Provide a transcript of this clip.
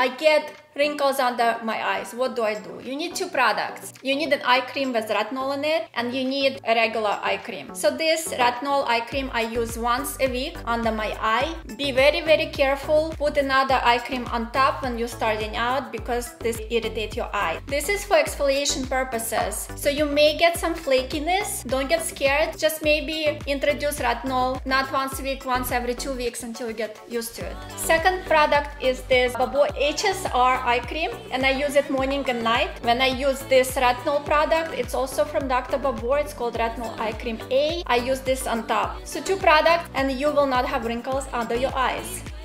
I get wrinkles under my eyes. What do? You need two products. You need an eye cream with retinol in it, and you need a regular eye cream. So this retinol eye cream I use once a week under my eye. Be very, very careful. Put another eye cream on top when you're starting out, because this irritates your eye. This is for exfoliation purposes. So you may get some flakiness. Don't get scared. Just maybe introduce retinol not once a week, once every 2 weeks until you get used to it. Second product is this Babor HSR eye cream, and I use it morning and night. When I use this retinol product, it's also from Doctor Babor, it's called Retinol Eye Cream A. I use this on top. So two products, and you will not have wrinkles under your eyes.